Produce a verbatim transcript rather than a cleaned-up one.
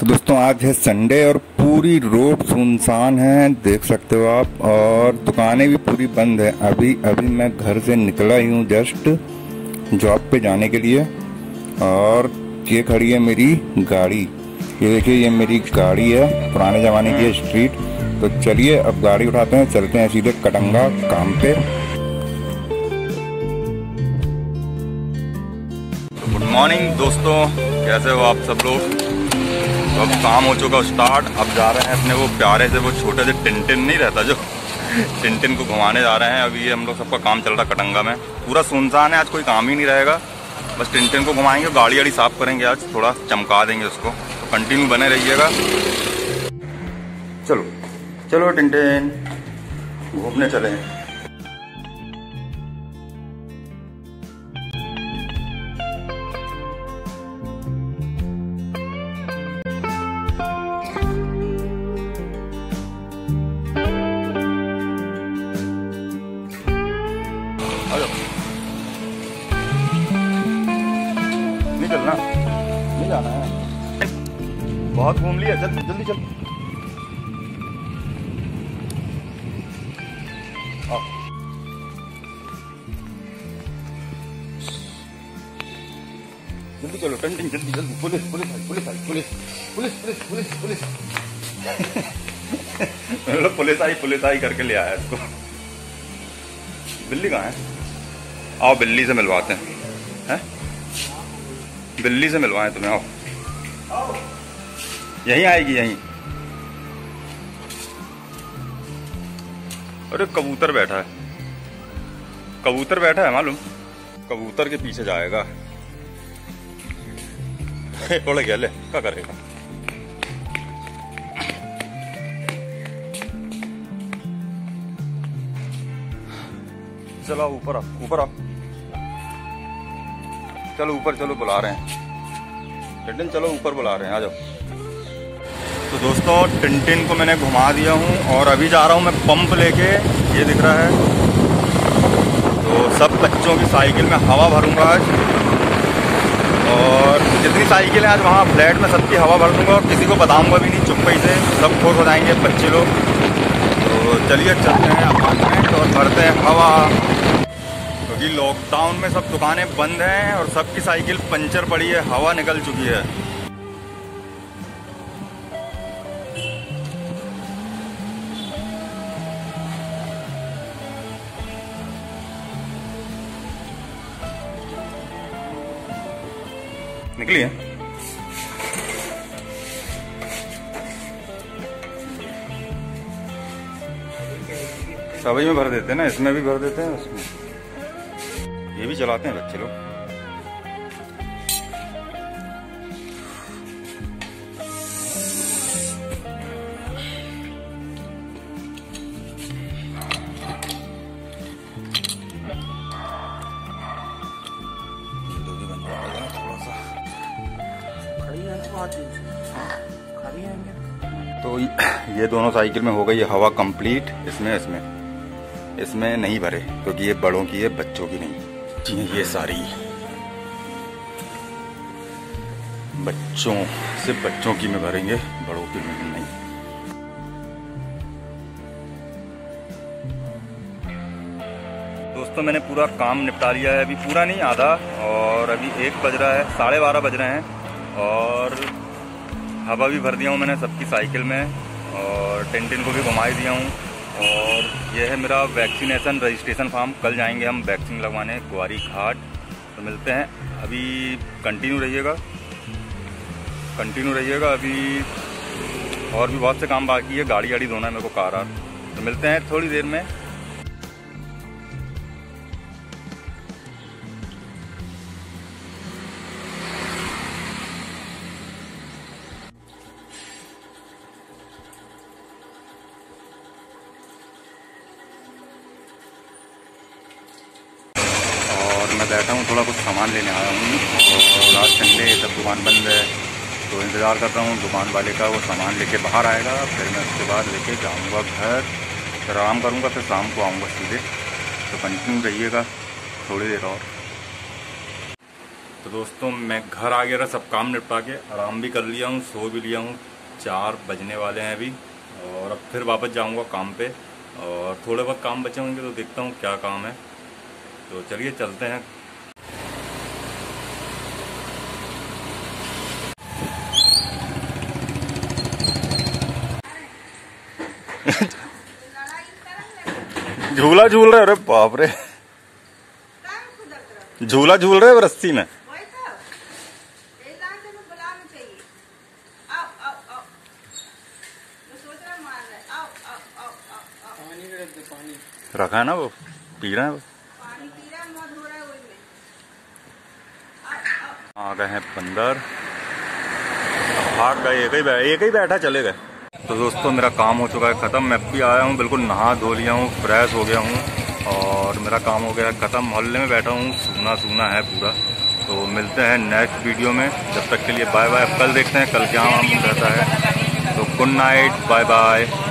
तो दोस्तों आज है संडे और पूरी रोड सुनसान है, देख सकते हो आप, और दुकानें भी पूरी बंद है। अभी अभी मैं घर से निकला ही हूँ जस्ट जॉब पे जाने के लिए, और ये खड़ी है मेरी गाड़ी। ये देखिए, ये मेरी गाड़ी है, पुराने ज़माने की है स्ट्रीट। तो चलिए अब गाड़ी उठाते हैं, चलते हैं सीधे कटंगा काम पे। गुड मॉर्निंग दोस्तों, कैसे हो आप सब लोग। तो अब काम हो चुका स्टार्ट, अब जा रहे हैं अपने वो प्यारे से वो छोटे से टिनटिन नहीं रहता जो टिनटिन को घुमाने जा रहे हैं। अभी ये हम लोग सबका काम चल रहा है कटंगा में, पूरा सुनसान है, आज कोई काम ही नहीं रहेगा। बस टिनटिन को घुमाएंगे, गाड़ी वाड़ी साफ करेंगे, आज थोड़ा चमका देंगे उसको। तो कंटिन्यू बने रहिएगा। चलो चलो टिनटिन घूमने चले। चलना नहीं जाना है, बहुत घूम लिया, चल जल्दी चल। जल्दी चलो टेंटिंग, जल्दी जल्दी। Police police police police police police police police police police आई पुलिस आई करके ले आया इसको। बिल्ली कहाँ है? आओ बिल्ली से मिलवाते हैं, बिल्ली से मिलवाएं तुम्हें। आओ यहीं आएगी, यहीं। अरे कबूतर बैठा है, कबूतर बैठा है, मालूम कबूतर के पीछे जाएगा। थोड़ा गया ले, क्या करेगा। चलो ऊपर आ, ऊपर आ, चलो ऊपर चलो, बुला रहे हैं टिनटिन, चलो ऊपर बुला रहे हैं, आ जाओ। तो दोस्तों टिनटिन को मैंने घुमा दिया हूँ और अभी जा रहा हूँ मैं पंप लेके। ये दिख रहा है, तो सब बच्चों की साइकिल में हवा भरूंगा आज, और जितनी साइकिल है आज वहाँ फ्लैट में सबकी हवा भर दूँगा, और किसी को बताऊँगा भी नहीं, चुप्पी से सब खुश हो जाएंगे बच्चे लोग। तो चलिए चलते हैं अपार्टमेंट और भरते हैं हवा। जी लॉकडाउन में सब दुकानें बंद हैं और सबकी साइकिल पंचर पड़ी है, हवा निकल चुकी है। निकली है सभी में भर देते हैं ना, इसमें भी भर देते हैं, उसमें ये भी चलाते हैं बच्चे लोग। तो ये दोनों साइकिल में हो गई हवा कंप्लीट। इसमें इसमें इसमें नहीं भरे क्योंकि ये बड़ों की है, बच्चों की नहीं। ये सारी बच्चों से बच्चों की में भरेंगे, बड़ों की में नहीं। दोस्तों मैंने पूरा काम निपटा लिया है, अभी पूरा नहीं आधा, और अभी एक बज रहा है, साढ़े बारह बज रहे हैं, और हवा भी भर दिया हूँ मैंने सबकी साइकिल में, और टिनटिन को भी घुमा दिया हूँ। और यह है मेरा वैक्सीनेशन रजिस्ट्रेशन फॉर्म, कल जाएंगे हम वैक्सीन लगवाने ग्वारी घाट। तो मिलते हैं, अभी कंटिन्यू रहिएगा कंटिन्यू रहिएगा अभी और भी बहुत से काम बाकी है, गाड़ी गाड़ी धोना है मेरे को, कार आर। तो मिलते हैं थोड़ी देर में। बैठा हूँ, थोड़ा कुछ सामान लेने आया हूँ, और आज संडे तब दुकान बंद है, तो इंतज़ार कर रहा हूँ दुकान वाले का, वो सामान लेके बाहर आएगा, फिर मैं उसके बाद लेके जाऊँगा घर, फिर आराम करूँगा, फिर शाम को आऊँगा सीधे। तो कंटिन्यू रहिएगा थोड़ी देर और। तो दोस्तों मैं घर आ गया था, सब काम निपटा के आराम भी कर लिया हूँ, सो भी लिया हूँ। चार बजने वाले हैं अभी और अब फिर वापस जाऊँगा काम पे और थोड़े बहुत काम बचे होंगे तो देखता हूँ क्या काम है। तो चलिए चलते हैं। झूला झूल रहे, अरे बाप रे, झूला झूल रहे रस्सी में। रखा है ना, वो पी रहे हैं, वो आ गए हैं बंदर, भाग गए, एक ही एक ही बैठा चले गए। तो दोस्तों मेरा काम हो चुका है ख़त्म, मैं भी आया हूँ, बिल्कुल नहा धो लिया हूँ, फ्रेश हो गया हूँ और मेरा काम हो गया है ख़त्म। मोहल्ले में बैठा हूँ, सूना सूना है पूरा। तो मिलते हैं नेक्स्ट वीडियो में, जब तक के लिए बाय बाय। कल देखते हैं कल क्या काम रहता है। तो गुड नाइट, बाय बाय।